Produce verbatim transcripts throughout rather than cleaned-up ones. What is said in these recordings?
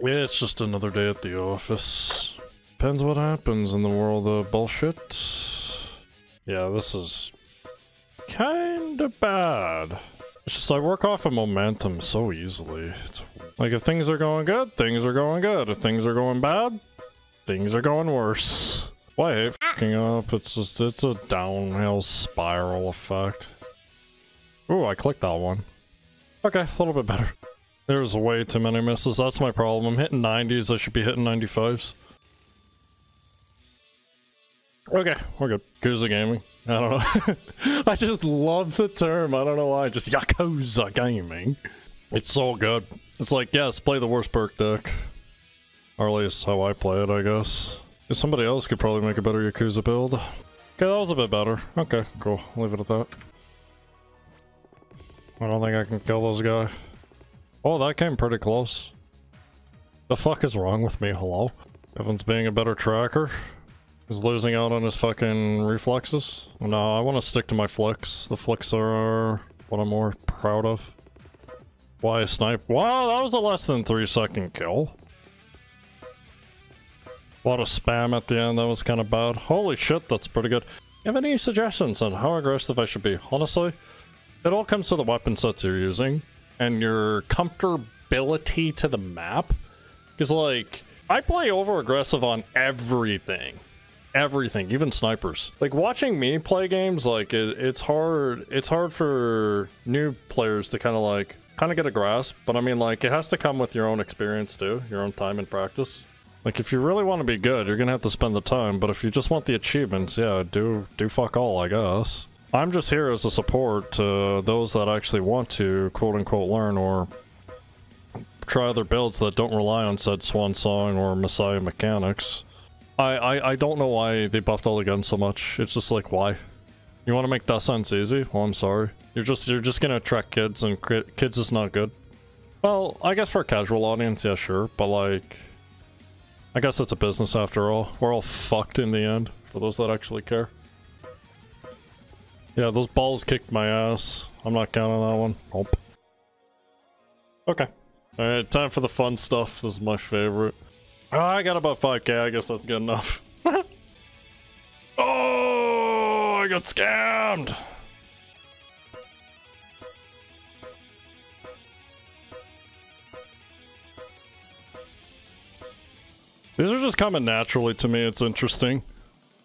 Yeah, it's just another day at the office. Depends what happens in the world of bullshit. Yeah, this is kinda bad. It's just I work off of momentum so easily. It's like if things are going good, things are going good. If things are going bad, things are going worse. Why I hate f***ing up, it's just, it's a downhill spiral effect. Ooh, I clicked that one. Okay, a little bit better. There's way too many misses, that's my problem. I'm hitting nineties, I should be hitting ninety-fives. Okay, we're good. Yakuza Gaming. I don't know. I just love the term, I don't know why, just Yakuza Gaming. It's so good. It's like, yes, play the worst perk deck. Or at least how I play it, I guess. Somebody else could probably make a better Yakuza build. Okay, that was a bit better. Okay, cool. I'll leave it at that. I don't think I can kill those guys. Oh, that came pretty close. The fuck is wrong with me? Hello? Evan's being a better tracker. He's losing out on his fucking reflexes. No, I want to stick to my flicks. The flicks are what I'm more proud of. Why a snipe? Wow, that was a less than three second kill. A lot of spam at the end, that was kind of bad. Holy shit, that's pretty good. You have any suggestions on how aggressive I should be? Honestly, it all comes to the weapon sets you're using and your comfortability to the map. Because, like, I play over-aggressive on everything. Everything, even snipers. Like, watching me play games, like, it, it's hard. It's hard for new players to kind of, like, kind of get a grasp. But, I mean, like, it has to come with your own experience, too. Your own time and practice. Like, if you really want to be good, you're gonna have to spend the time, but if you just want the achievements, yeah, do do fuck all, I guess. I'm just here as a support to those that actually want to quote-unquote learn or try other builds that don't rely on said Swan Song or Messiah mechanics. I, I, I don't know why they buffed all the guns so much. It's just like, why? You want to make that sense easy? Well, I'm sorry. You're just, you're just gonna attract kids, and kids is not good. Well, I guess for a casual audience, yeah, sure, but like... I guess it's a business after all. We're all fucked in the end, for those that actually care. Yeah, those balls kicked my ass. I'm not counting that one. Nope. Okay. Alright, time for the fun stuff. This is my favorite. Oh, I got about five K. I guess that's good enough. Oh, I got scammed! These are just coming naturally to me, it's interesting.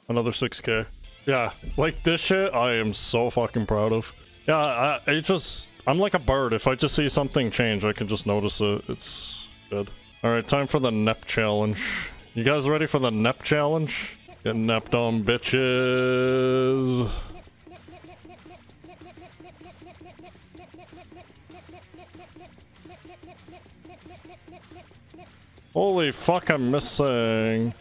Another six K. Yeah, like this shit, I am so fucking proud of. Yeah, I, it's just, I'm like a bird. If I just see something change, I can just notice it. It's good. Alright, time for the N E P challenge. You guys ready for the N E P challenge? Get nepped on, bitches! Holy fuck, I'm missing.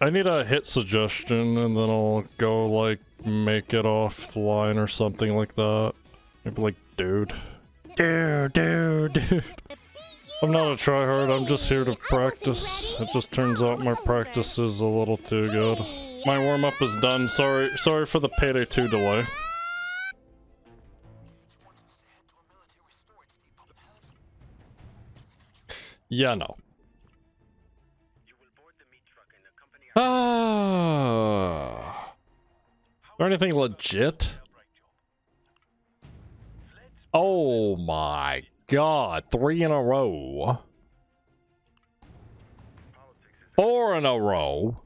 I need a hit suggestion and then I'll go like make it offline or something like that. Maybe like dude. Dude, dude, dude. I'm not a tryhard, I'm just here to practice. It just turns out my practice is a little too good. My warm-up is done. Sorry, sorry for the Payday two delay. Yeah, no. Ah, is there anything legit? Oh my god, three in a row. Four in a row.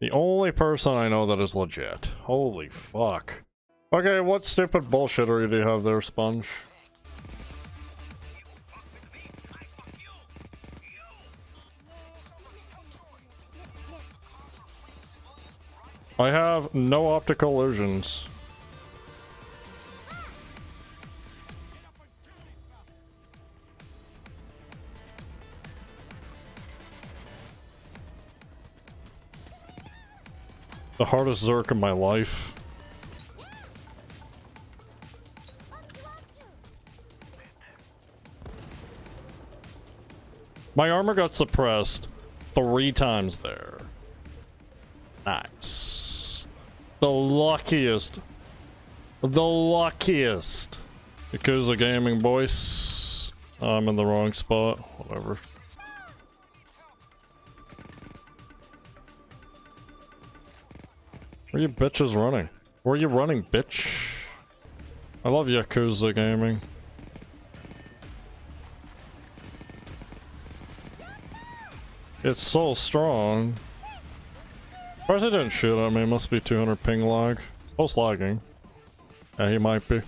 The only person I know that is legit. Holy fuck. Okay, what stupid bullshittery do you have there, Sponge? I have no optical illusions. The hardest Zerk of my life. My armor got suppressed three times there. Nice. The luckiest, the luckiest Yakuza Gaming boys. I'm in the wrong spot. Whatever. Where are you bitches running? Where are you running, bitch? I love Yakuza Gaming. It's so strong. Of course, he didn't shoot at me. It must be two hundred ping lag. Post lagging. Yeah, he might be.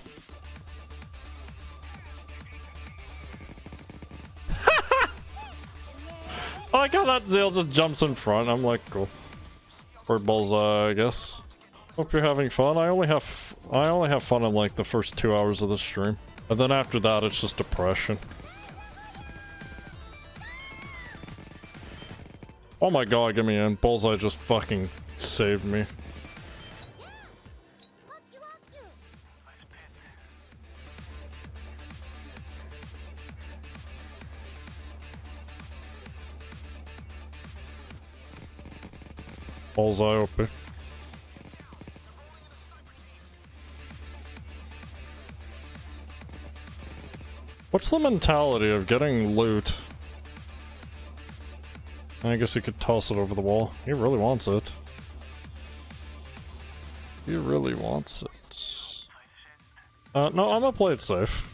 I like how that Zeal just jumps in front. I'm like, cool. For bullseye, I guess. Hope you're having fun. I only have I only have fun in like the first two hours of the stream, and then after that, it's just depression. Oh my god, get me in. Bullseye just fucking saved me. Bullseye open. What's the mentality of getting loot? I guess he could toss it over the wall. He really wants it. He really wants it. Uh, no, I'm gonna play it safe.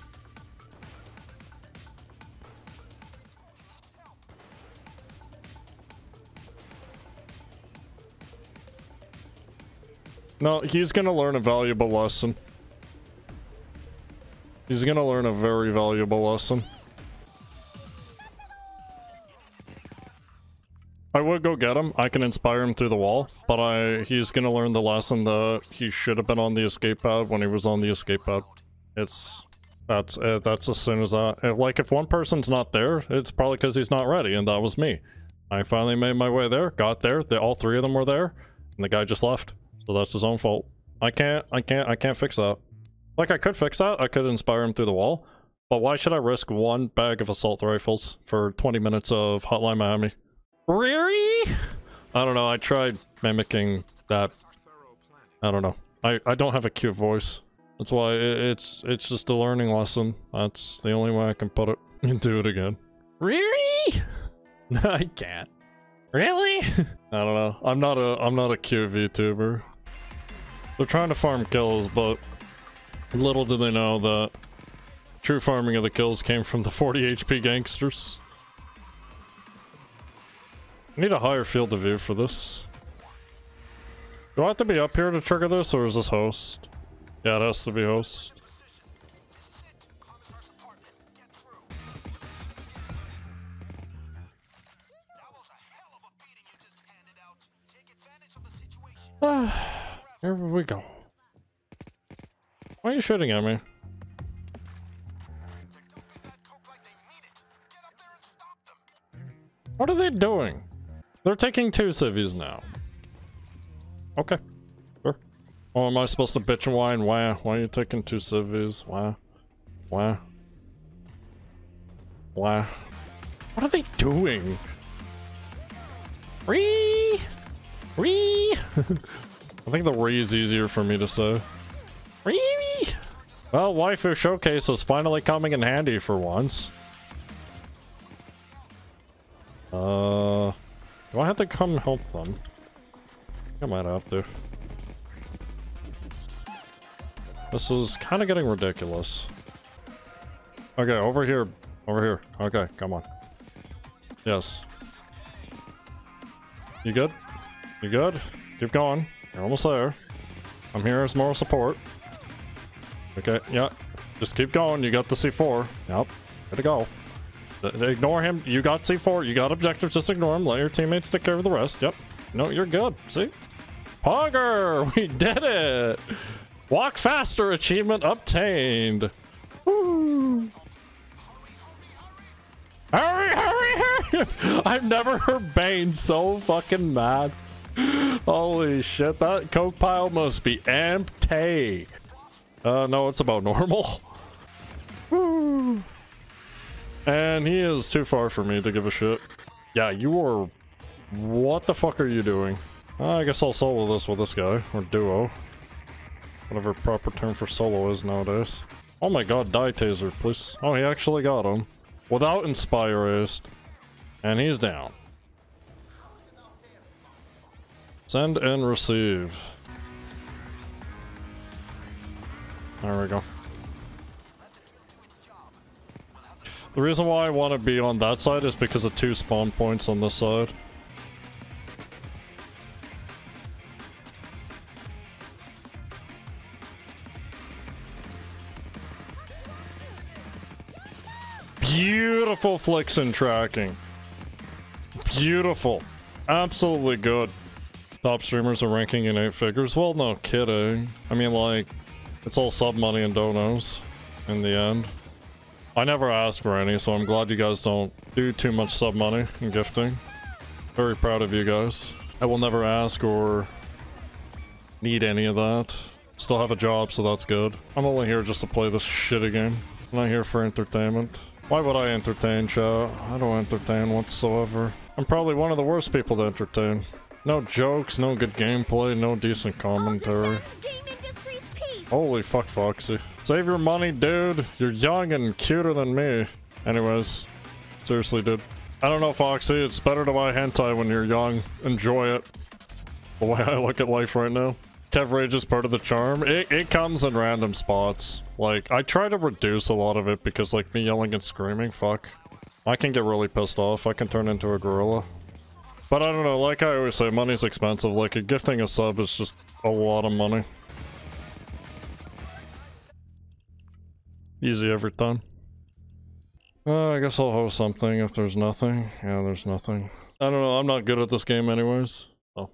No, he's gonna learn a valuable lesson. He's gonna learn a very valuable lesson. I would go get him. I can inspire him through the wall, but I he's gonna learn the lesson that he should have been on the escape pad when he was on the escape pad. It's that's uh, that's as soon as I like. If one person's not there, it's probably because he's not ready, and that was me. I finally made my way there, got there. They, all three of them were there, and the guy just left. So that's his own fault. I can't. I can't. I can't fix that. Like I could fix that. I could inspire him through the wall, but why should I risk one bag of assault rifles for twenty minutes of Hotline Miami? Really? I don't know, I tried mimicking that. I don't know. I, I don't have a cute voice. That's why it, it's it's just a learning lesson. That's the only way I can put it. Do it again. Really? No, I can't. Really? I don't know. I'm not a I'm not a cute VTuber. They're trying to farm kills, but little do they know that true farming of the kills came from the forty H P gangsters. I need a higher field of view for this. Do I have to be up here to trigger this, or is this host? Yeah, it has to be host. Ah, here we go. Why are you shooting at me? What are they doing? They're taking two civvies now. Okay. Sure. Oh, am I supposed to bitch and whine? Why? Why are you taking two civvies? Why? Why? Why? What are they doing? Ree! Ree! I think the re is easier for me to say. Ree! Well, Waifu Showcase is finally coming in handy for once. Uh... Do I have to come help them? I might have to. This is kind of getting ridiculous. Okay, over here. Over here. Okay, come on. Yes. You good? You good? Keep going. You're almost there. I'm here as moral support. Okay, yeah. Just keep going. You got the C four. Yep. Good to go. Ignore him. You got C four. You got objectives. Just ignore him. Let your teammates take care of the rest. Yep. No, you're good. See? Pogger! We did it! Walk faster. Achievement obtained. Woo. Hurry, hurry, hurry! I've never heard Bane so fucking mad. Holy shit. That coke pile must be empty. Uh, no, it's about normal. Woo. And he is too far for me to give a shit. Yeah, you are... What the fuck are you doing? I guess I'll solo this with this guy. Or duo. Whatever proper term for solo is nowadays. Oh my god, die taser, please. Oh, he actually got him. without Inspirist, and he's down. Send and receive. There we go. The reason why I want to be on that side is because of two spawn points on this side. Beautiful flicks and tracking. Beautiful. Absolutely good. Top streamers are ranking in eight figures. Well, no kidding. I mean, like, it's all sub money and donos in the end. I never asked for any, so I'm glad you guys don't do too much sub money and gifting. Very proud of you guys. I will never ask or need any of that. Still have a job, so that's good. I'm only here just to play this shitty game. I'm not here for entertainment. Why would I entertain, chat? I don't entertain whatsoever. I'm probably one of the worst people to entertain. No jokes, no good gameplay, no decent commentary. Holy fuck, Foxy. Save your money, dude. You're young and cuter than me. Anyways, seriously, dude. I don't know, Foxy. It's better to buy hentai when you're young. Enjoy it. The way I look at life right now. Kev Rage is part of the charm. It, it comes in random spots. Like, I try to reduce a lot of it because, like, me yelling and screaming, fuck. I can get really pissed off. I can turn into a gorilla. But I don't know, like I always say, money's expensive. Like, a gifting a sub is just a lot of money. Easy every time. Uh, I guess I'll host something if there's nothing. Yeah, there's nothing. I don't know, I'm not good at this game anyways. Oh.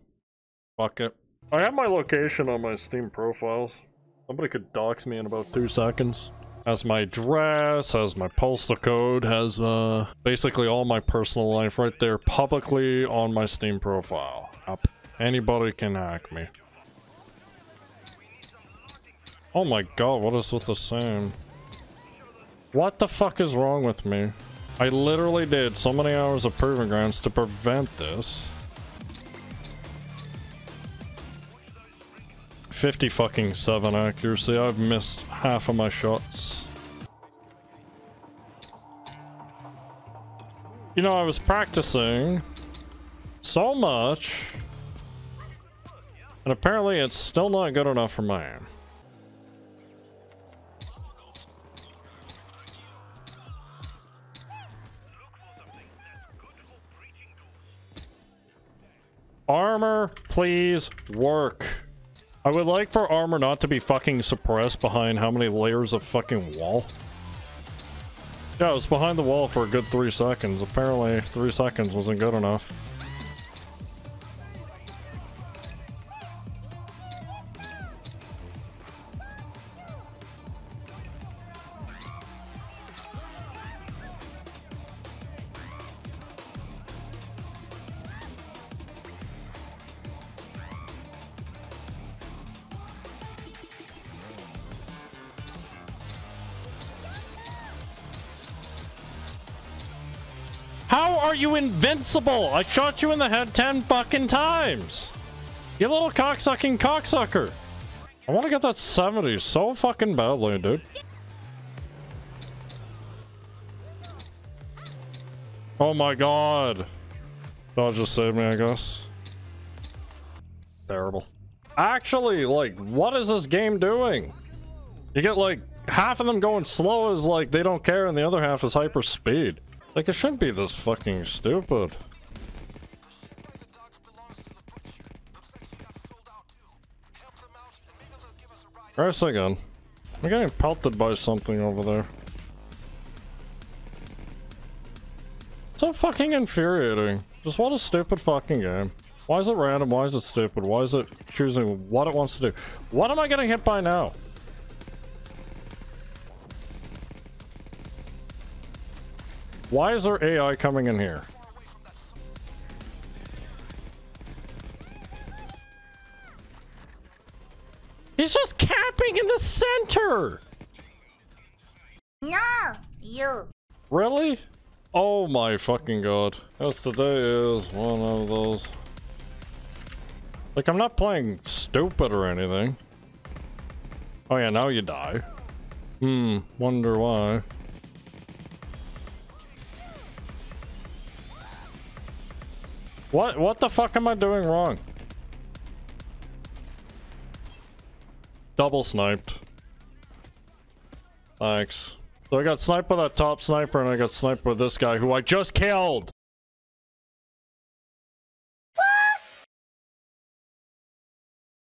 Fuck it. I have my location on my Steam profiles. Somebody could dox me in about two seconds. Has my address, has my postal code, has uh, basically all my personal life right there publicly on my Steam profile. Up. Anybody can hack me. Oh my god, what is with the sound? What the fuck is wrong with me? I literally did so many hours of proving grounds to prevent this. fifty fucking seven accuracy. I've missed half of my shots. You know, I was practicing so much, and apparently it's still not good enough for my aim. Armor, please work. I would like for armor not to be fucking suppressed behind how many layers of fucking wall. Yeah, it was behind the wall for a good three seconds. Apparently, three seconds wasn't good enough. How are you invincible? I shot you in the head ten fucking times. You little cocksucking cocksucker. I want to get that seventy so fucking badly, dude. Oh my god. Dodge just saved me, I guess. Terrible. Actually, like, what is this game doing? You get, like, half of them going slow as, like, they don't care, and the other half is hyper speed. Like, it shouldn't be this fucking stupid. Christ again. I'm getting pelted by something over there. So fucking infuriating. Just what a stupid fucking game. Why is it random? Why is it stupid? Why is it choosing what it wants to do? What am I getting hit by now? Why is there A I coming in here? He's just camping in the center! No, you. Really? Oh my fucking god. Yes, today is one of those. Like, I'm not playing stupid or anything. Oh yeah, now you die. Hmm, wonder why. What what the fuck am I doing wrong? Double sniped. Thanks. So I got sniped by that top sniper and I got sniped with this guy who I just killed!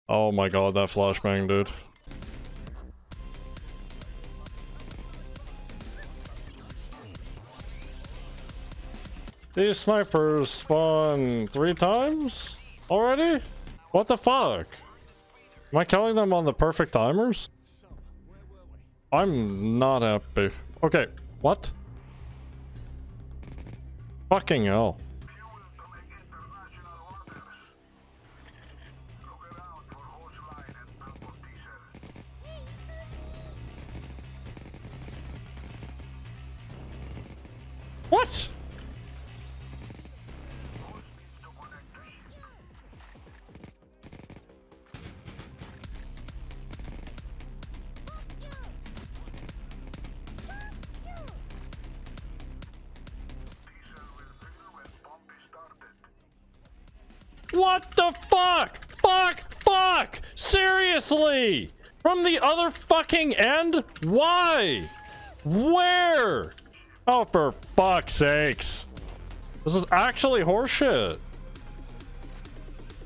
Oh my god, that flashbang, dude. These snipers spawn three times already? What the fuck? Am I killing them on the perfect timers? I'm not happy. Okay, what? Fucking hell. What? What the fuck? Fuck, fuck! Seriously! From the other fucking end? Why? Where? Oh, for fuck's sakes. This is actually horseshit.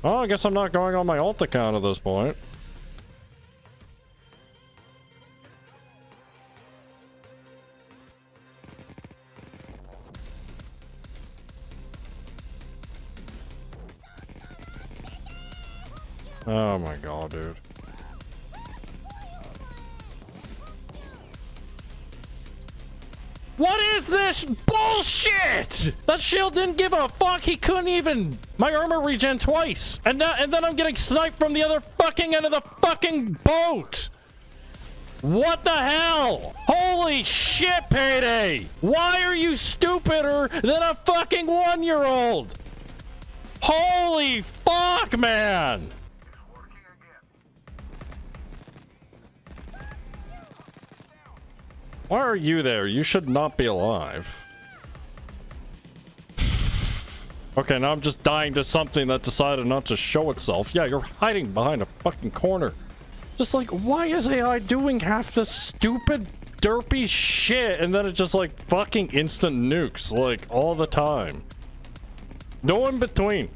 Oh, I guess I'm not going on my alt account at this point. Oh my god, dude. What is this bullshit? That shield didn't give a fuck. He couldn't even. My armor regen twice, and now and then I'm getting sniped from the other fucking end of the fucking boat. What the hell? Holy shit, Payday! Why are you stupider than a fucking one-year-old? Holy fuck, man! Why are you there? You should not be alive. Okay, now I'm just dying to something that decided not to show itself. Yeah, you're hiding behind a fucking corner. Just like, why is A I doing half this stupid, derpy shit? And then it just like fucking instant nukes, like all the time. No in between.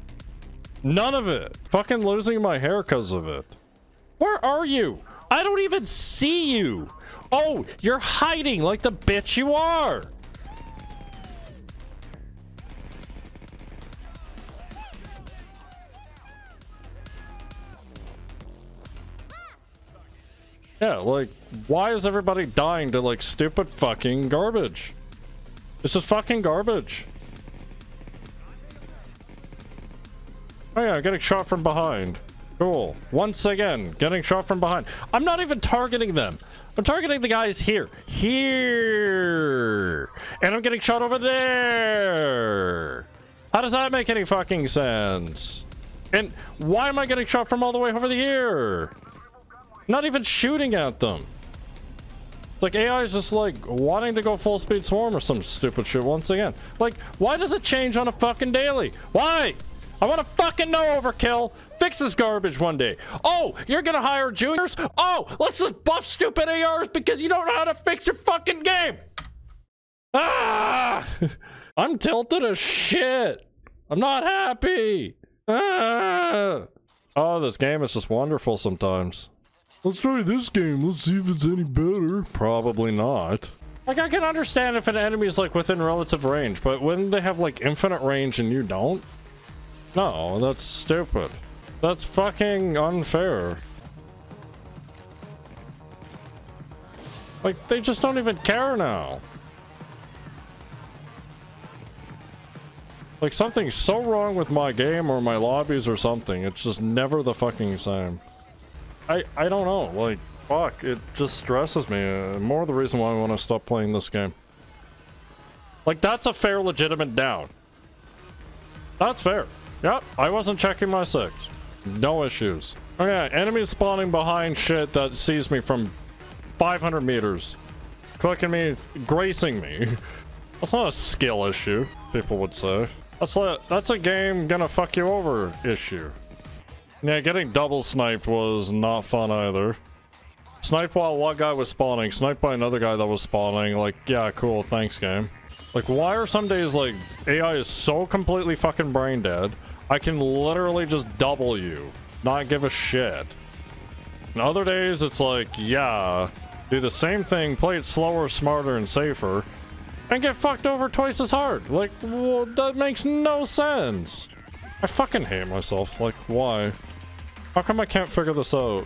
None of it. Fucking losing my hair because of it. Where are you? I don't even see you. Oh, you're hiding like the bitch you are. Yeah, like, why is everybody dying to like stupid fucking garbage? This is fucking garbage. Oh yeah, I'm getting shot from behind. Cool. Once again, getting shot from behind. I'm not even targeting them. I'm targeting the guys here, here, and I'm getting shot over there. How does that make any fucking sense? And why am I getting shot from all the way over here? Not even shooting at them. Like, A I is just like wanting to go full speed swarm or some stupid shit once again. Like, why does it change on a fucking daily? Why? I want to fucking know, Overkill. Fix this garbage one day. Oh, you're gonna hire juniors? Oh, let's just buff stupid A Rs because you don't know how to fix your fucking game. Ah! I'm tilted as shit. I'm not happy. Ah! Oh, this game is just wonderful sometimes. Let's try this game. Let's see if it's any better. Probably not. Like, I can understand if an enemy is like within relative range, but when they have like infinite range and you don't? No, that's stupid. That's fucking unfair. Like, they just don't even care now. Like, something's so wrong with my game or my lobbies or something. It's just never the fucking same. I, I don't know. Like, fuck, it just stresses me. Uh, more the reason why I want to stop playing this game. Like, that's a fair, legitimate down. That's fair. Yep, I wasn't checking my six. No issues. Okay, enemies spawning behind shit that sees me from five hundred meters. Clicking me, gracing me. That's not a skill issue, people would say. That's a, that's a game gonna fuck you over issue. Yeah, getting double sniped was not fun either. Snipe while one guy was spawning, snipe by another guy that was spawning, like, yeah, cool, thanks, game. Like, why are some days, like, A I is so completely fucking brain dead, I can literally just double you, not give a shit. And other days, it's like, yeah, do the same thing, play it slower, smarter, and safer, and get fucked over twice as hard. Like, well, that makes no sense. I fucking hate myself. Like, why? How come I can't figure this out?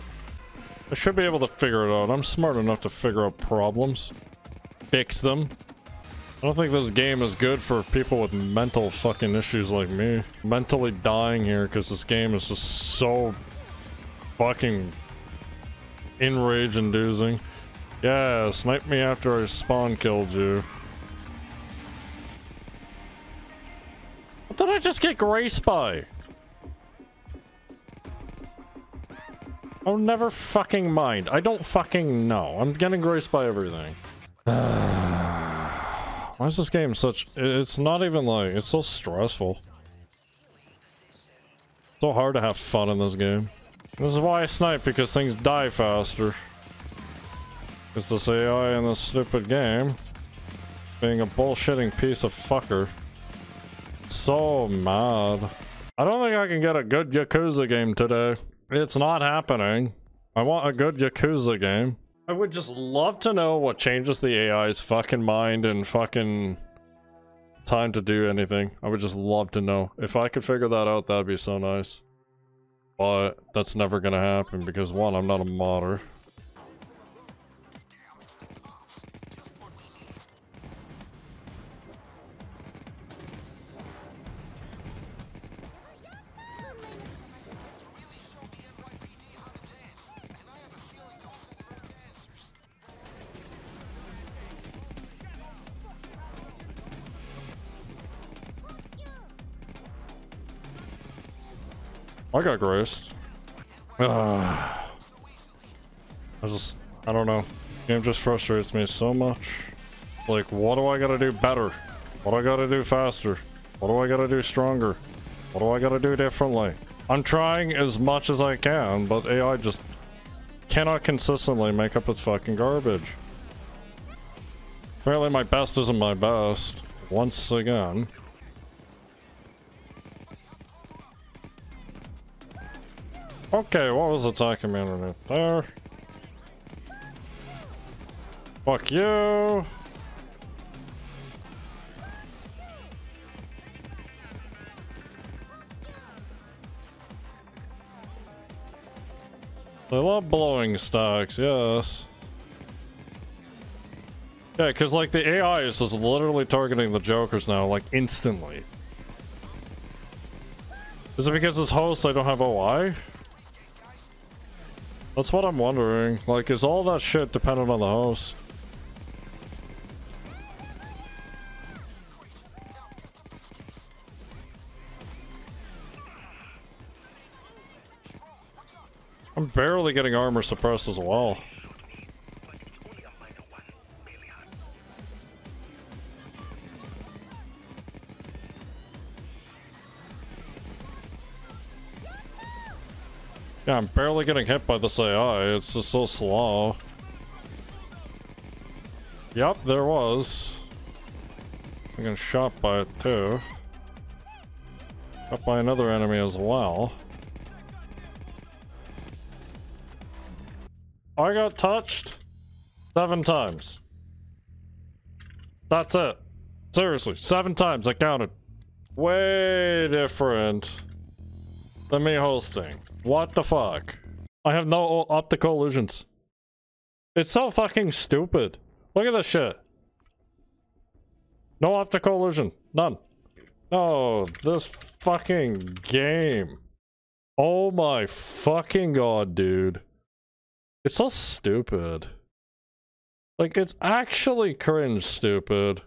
I should be able to figure it out. I'm smart enough to figure out problems. Fix them. I don't think this game is good for people with mental fucking issues like me. Mentally dying here because this game is just so fucking enrage inducing. Yeah, snipe me after I spawn killed you. What did I just get graced by? Oh, never fucking mind. I don't fucking know. I'm getting graced by everything. Why is this game such... It's not even like... It's so stressful. So hard to have fun in this game. This is why I snipe, because things die faster. It's this A I in this stupid game being a bullshitting piece of fucker. So mad. I don't think I can get a good Yakuza game today. It's not happening. I want a good Yakuza game. I would just love to know what changes the A I's fucking mind and fucking time to do anything. I would just love to know. If I could figure that out, that'd be so nice. But that's never gonna happen because, one, I'm not a modder. I got graced. Uh, I just, I don't know. Game just frustrates me so much. Like, what do I gotta do better? What do I gotta do faster? What do I gotta do stronger? What do I gotta do differently? I'm trying as much as I can, but A I just cannot consistently make up its fucking garbage. Apparently my best isn't my best. Once again. Okay, what was attacking me underneath there? Fuck you! They love blowing stacks, yes. Yeah, because like the A I is just literally targeting the jokers now, like instantly. Is it because it's host I don't have O I? That's what I'm wondering. Like, is all that shit dependent on the host? I'm barely getting armor suppressed as well. Yeah, I'm barely getting hit by this A I, it's just so slow. Yep, there was. I'm getting shot by it too. Shot by another enemy as well. I got touched seven times. That's it. Seriously, seven times, I counted. Way different than me hosting. What the fuck? I have no optical illusions. It's so fucking stupid. Look at this shit. No optical illusion. None. Oh, this fucking game. Oh my fucking god, dude. It's so stupid. Like, it's actually cringe stupid.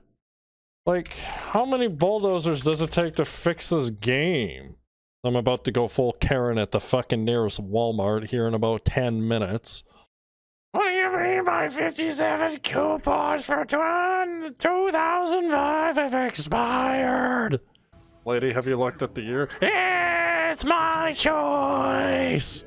Like, how many bulldozers does it take to fix this game? I'm about to go full Karen at the fucking nearest Walmart here in about ten minutes. What do you mean by fifty-seven coupons for twenty oh oh five have expired? Lady, have you looked at the year? It's my choice!